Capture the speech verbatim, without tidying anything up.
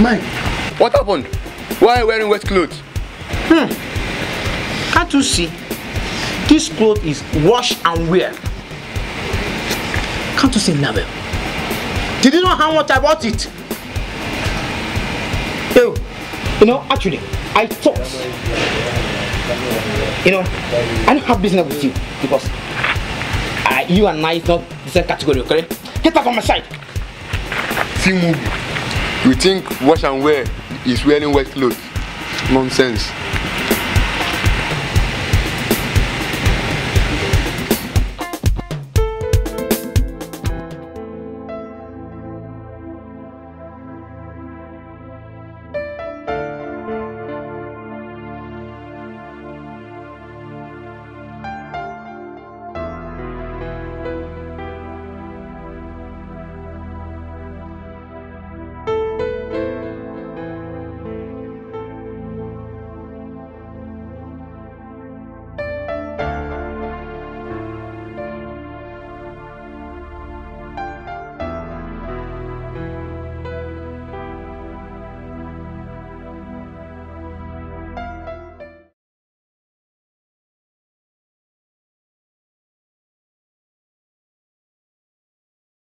Mike. What happened? Why are you wearing wet clothes? Hmm. Can't you see? This cloth is wash and wear. Can't you see, Nabel? Did you know how much I bought it? Yo, you know, actually, I thought, you know, I don't have business with you because uh, you and I is not the same category, okay? Get back on my side. See, Mugu, you think wash and wear is wearing wet clothes? Nonsense.